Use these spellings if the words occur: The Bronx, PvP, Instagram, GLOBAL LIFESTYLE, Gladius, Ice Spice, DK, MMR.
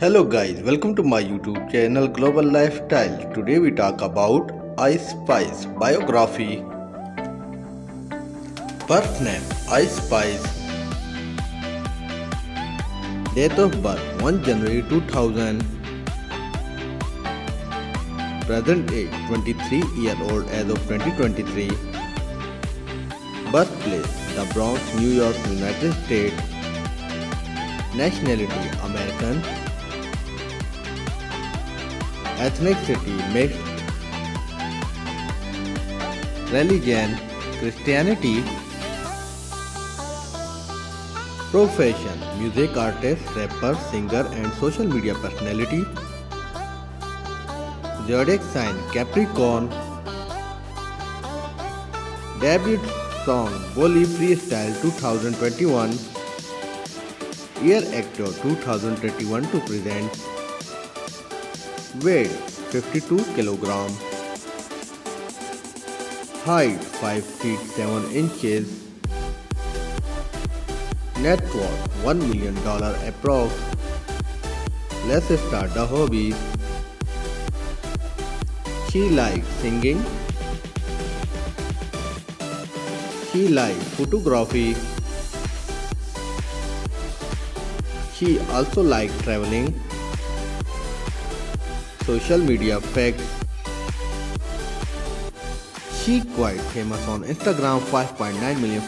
Hello guys, welcome to my YouTube channel Global Lifestyle. Today we talk about Ice Spice biography. Birth name Ice Spice. Date of birth 1 January 2000. Present age 23-year-old as of 2023. Birthplace The Bronx, New York, United States. Nationality American. Ethnicity mixed. Religion Christianity. Profession music artist, rapper, singer and social media personality. Zodiac sign Capricorn. Debut song Boli Freestyle 2021. Year actor 2021 to present. Weight 52 kg. Height 5 feet 7 inches. Net worth $1 million approx. Let's start the hobbies. She likes singing. She likes photography. She also likes traveling. Social media facts. She quite famous on Instagram, 5.9 million